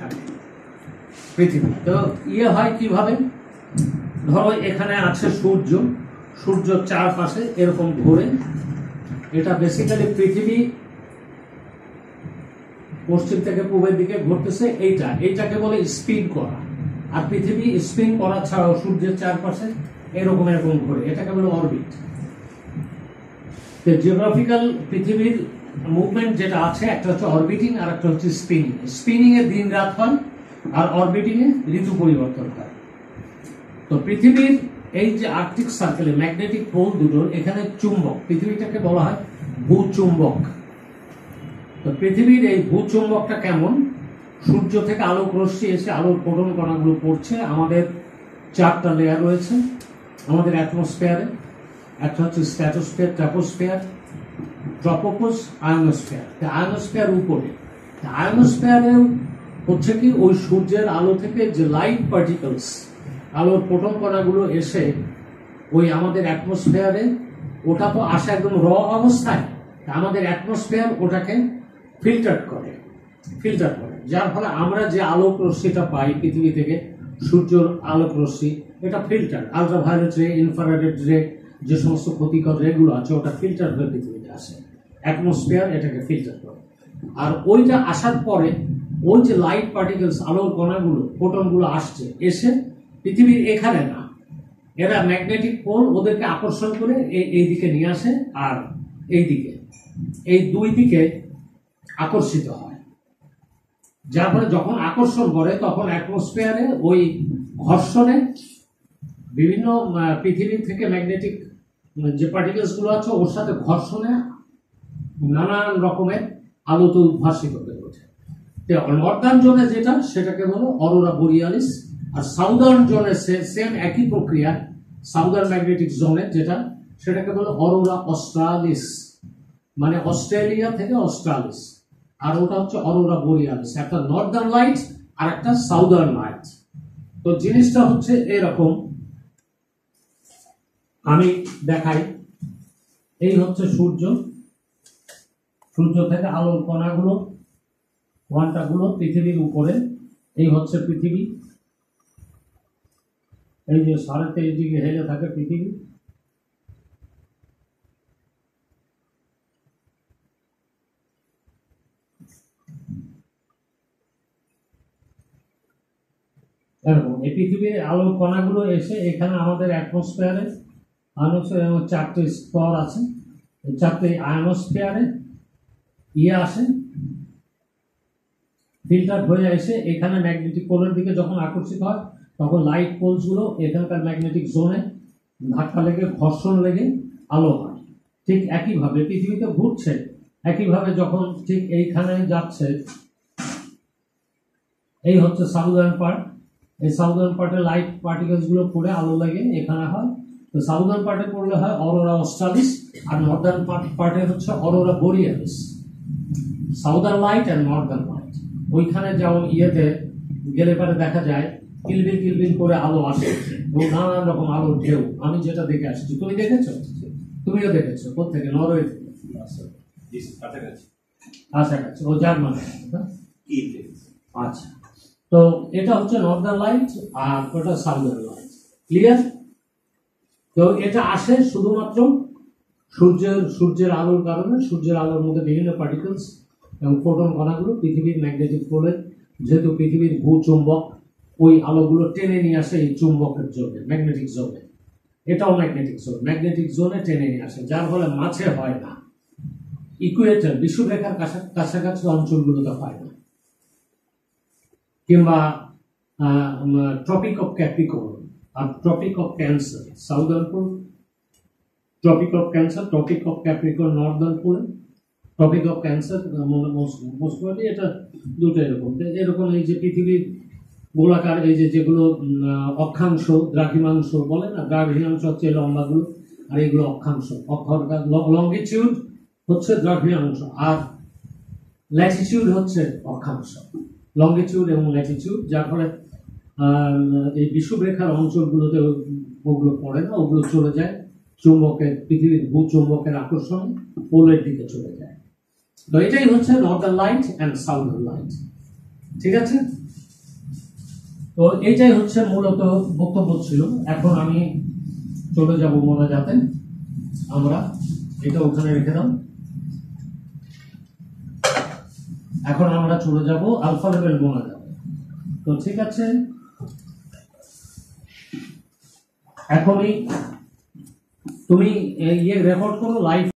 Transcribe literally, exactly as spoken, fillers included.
থাকে পৃথিবী। তো ইয়ে হয় কিভাবে, ধরো এখানে আছে সূর্য, সূর্য চারপাশে এরকম ঘোরে। এটা বেসিক্যালি পৃথিবী পশ্চিম থেকে পূর্বের দিকে ঘুরতেছে, এইটা এইটাকে বলে স্পিন করা। আর পৃথিবী স্পিন করা ছাড়াও সূর্যের চারপাশে এরকম এরকম ঘোরে, এটাকে বলে অরবিট। জিওগ্রাফিক্যাল পৃথিবীর মুভমেন্ট যেটা আছে, একটা হচ্ছে অরবিটিং আর একটা হচ্ছে স্পিনিং। স্পিনিং এ দিন রাত হয়, আর অরবিটিং এ ঋতু পরিবর্তন হয়। তো পৃথিবীর এই যে আর্কটিক সার্কেলে ম্যাগনেটিক পোল দুটোর এখানে চুম্বক, পৃথিবীটাকে বলা হয় ভূচুম্বক। তো পৃথিবীর এই ভূচুম্বকটা কেমন, সূর্য থেকে আলোক রশ্মি এসে আলোর ফোটন কণাগুলো পড়ছে। আমাদের চারটা লেয়ার রয়েছে আমাদের অ্যাটমসফিয়ারে, একটা হচ্ছে stratosphere, troposphere, tropopause, ionosphere. Ionosphere উপরে, আয়োনোস্ফিয়ারে হচ্ছে কি ওই সূর্যের আলো থেকে যে লাইট পার্টিকেলস, আলোর ফোটন কণাগুলো এসে ওই আমাদের অ্যাটমসফিয়ারে, ওটা তো আসে একদম র অবস্থায়, আমাদের অ্যাটমসফিয়ার ওটাকে ফিল্টার করে ফিল্টার করে যার ফলে আমরা যে আলোক রশ্মিটা পাই পৃথিবী থেকে, সূর্যের আলোক রশ্মি, এটা ফিল্টার। আলট্রাভায়োলেট রে, ইনফ্রারেড রে, যে সমস্ত ক্ষতিকর রেগুলো আছে ওটা ফিল্টার হয়ে পৃথিবীতে আসে, অ্যাটমসফিয়ার এটাকে ফিল্টার করে। আর ওইটা আসার পরে ওই যে লাইট পার্টিকেলস, আলোর কণাগুলো, ফোটনগুলো আসছে, এসে পৃথিবীর এখানে না, এরা ম্যাগনেটিক পোল ওদেরকে আকর্ষণ করে এই দিকে নিয়ে আসে, আর এই দিকে, এই দুই দিকে আকর্ষিত হয়। যার ফলে যখন আকর্ষণ করে তখন অ্যাটমসফিয়ারে ওই ঘর্ষণে বিভিন্ন পৃথিবীর থেকে ম্যাগনেটিক যে পার্টিকেলসগুলো আছে ওর সাথে ঘর্ষণে নানান রকমের আলোতে উদ্ভাসিত হয়ে ওঠে। নর্দার্ন জোনে যেটা, সেটাকে বলো অরোরা বোরিয়ালিস। আর সাউদার্ন জোনে সেম একই প্রক্রিয়া, সাউদার্ন ম্যাগনেটিক জোনে যেটা, সেটাকে বলো অরোরা অস্ট্রালিস, মানে অস্ট্রেলিয়া থেকে অস্ট্রালিস। আর ওটা হচ্ছে অরোরা বোরিয়ালিস, একটা নর্দার্ন লাইট আর একটা সাউদার্ন লাইট। তো জিনিসটা হচ্ছে এরকম, আমি দেখাই। এই হচ্ছে সূর্য, সূর্য থেকে আলোর কণাগুলো, ঘন্টাগুলো পৃথিবীর উপরে। এই হচ্ছে পৃথিবী, এই যে সাড়ে তেইশ ডিগ্রি হেলে থাকে পৃথিবী। এরকম এই পৃথিবীর আলোর কণাগুলো এসে এখানে আমাদের অ্যাটমসফিয়ারে চারটে স্তর আছে, চারটে আয়নোস্ফিয়ারে ইয়ে আসে, ফিল্টার হয়ে এসে এখানে ম্যাগনেটিক পোলের দিকে যখন আকর্ষিত হয় তখন লাইট পোলসগুলো এখানকার ম্যাগনেটিক জোনে ধাক্কা লেগে, ঘর্ষণ লেগে আলো হয়। ঠিক একইভাবে পৃথিবীতে ঘুরছে, একইভাবে যখন ঠিক এইখানে যাচ্ছে, এই হচ্ছে সাউদার্ন পার্ট। এই সাউদার্ন পার্টে লাইট পার্টিকেলসগুলো পড়ে আলো লাগে, এখানে হয়। তো সাউদার্ন পার্টে পড়লে হয় অরোরা অস্ট্রালিস, আর নর্দার্ন পার্টে হচ্ছে অরোরা বোরিয়ালিস। সাউদার্ন লাইট আর নর্দার্ন লাইট, ওইখানে যেমন ইয়েতে গেলে পরে দেখা যায় কিলবিল কিলবিল করে আলো আসে এবং নানান রকম আলোর ঢেউ। আমি যেটা দেখে আসছি, তুমি দেখেছো, তুমিও দেখেছো। কোথেকে? নরওয়ে থেকে, কাছাকাছি কাছাকাছি, ও জার্মানি। আচ্ছা, তো এটা হচ্ছে নর্দার্ন লাইট আর ওটা সাউদার্ন লাইট। ক্লিয়ার? তো এটা আসে শুধুমাত্র সূর্যের সূর্যের আলোর কারণে। সূর্যের আলোর মধ্যে বিভিন্ন পার্টিকেলস এবং ফোটন কণাগুলো পৃথিবীর ম্যাগনেটিক পোলে, যেহেতু পৃথিবীর ভূচুম্বক, ওই আলোগুলো টেনে নিয়ে আসে এই চুম্বকের জোনে, ম্যাগনেটিক জোনে। এটাও ম্যাগনেটিক জোন, ম্যাগনেটিক জোনে টেনে নিয়ে আসে, যার ফলে মাঝে হয় না। ইকুয়েটর, বিষুবরেখার কাছাকাছি অঞ্চলগুলোতে হয় না, কিংবা ট্রপিক অফ ক্যাপ্রিকর্ন আর tropic of Cancer southern pole, tropic of Cancer, tropic of Capricorn northern pole, tropic of Cancer most probably. এটা দুটো এরকম এরকম এই যে পৃথিবীর গোলাকার, এই যে যেগুলো অক্ষাংশ, দ্রাঘিমাংশ বলে না, দ্রাঘিমাংশ হচ্ছে লম্বাগুলো, আর এগুলো অক্ষাংশ, অক্ষর, লঙ্গিটিউড হচ্ছে দ্রাঘিমাংশ আর ল্যাটিটিউড হচ্ছে অক্ষাংশ, লঙ্গিটিউড এবং ল্যাটিটিউড। যার ফলে এই বিষুবরেখার অঞ্চলগুলোতে ওগুলো পড়ে না, ওগুলো চলে যায় চুম্বকের, পৃথিবীর ভূচুম্বকের আকর্ষণ পোলের দিকে চলে যায়। তো এটাই হচ্ছে northern light and southern light. ঠিক আছে? তো এইটাই হচ্ছে মূলত বক্তব্য ছিল। এখন আমি চলে যাব মনে যাতেন, আমরা এটা ওখানে রেখে দাও। এখন আমরা চলে যাব আলফা লেভেল মনে যাবে। তো ঠিক আছে, এখনই তুমি ইয়ে রেকর্ড করো লাইভ।